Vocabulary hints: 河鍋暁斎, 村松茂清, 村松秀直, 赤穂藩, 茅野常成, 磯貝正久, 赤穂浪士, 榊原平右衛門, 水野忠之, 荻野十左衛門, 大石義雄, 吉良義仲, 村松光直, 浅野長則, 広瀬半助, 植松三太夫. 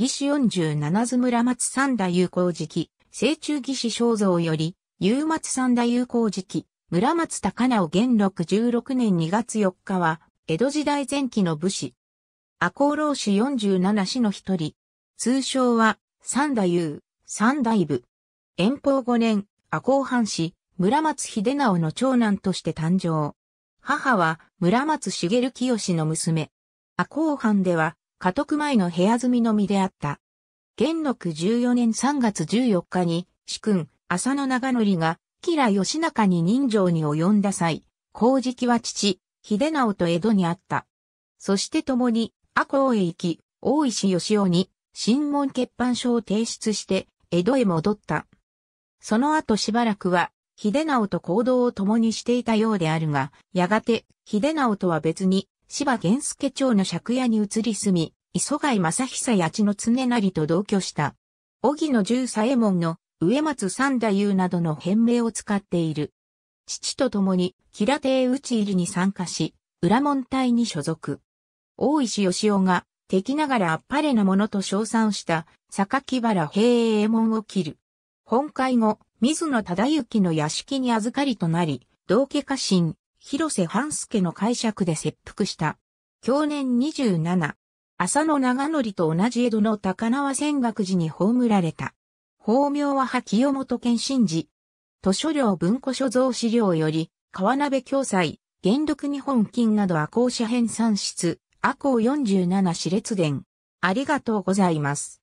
魏志47図村松三田有効時期、清中魏志肖像より、有松三田有効時期、村松高直元禄16年2月4日は、江戸時代前期の武士。赤穂浪士47士の一人。通称は、三田有、三代部。延宝5年、赤穂藩士、村松秀直の長男として誕生。母は、村松茂清の娘。赤穂藩では、家督前の部屋住みの身であった。元禄14年3月14日に、主君、浅野長則が、吉良義仲に任城に及んだ際、光直は父、秀直と江戸にあった。そして共に、赤穂へ行き、大石義雄に、進門欠藩書を提出して、江戸へ戻った。その後しばらくは、秀直と行動を共にしていたようであるが、やがて、秀直とは別に、芝源助町の借家に移り住み、磯貝正久や知野常成と同居した。荻野十左衛門の植松三太夫などの変名を使っている。父と共に、吉良邸討ち入りに参加し、裏門隊に所属。大石義雄が、敵ながらあっぱれなものと称賛した、榊原平右衛門を斬る。本会後、水野忠之の屋敷に預かりとなり、道家家臣。広瀬半助の解釈で切腹した。享年27。浅野長則と同じ江戸の高輪泉岳寺に葬られた。法名は波清本謙信寺。図書領文庫所蔵資料より、河鍋暁斎、元禄日本金など赤穂詩編3室、赤穂47熾列伝。ありがとうございます。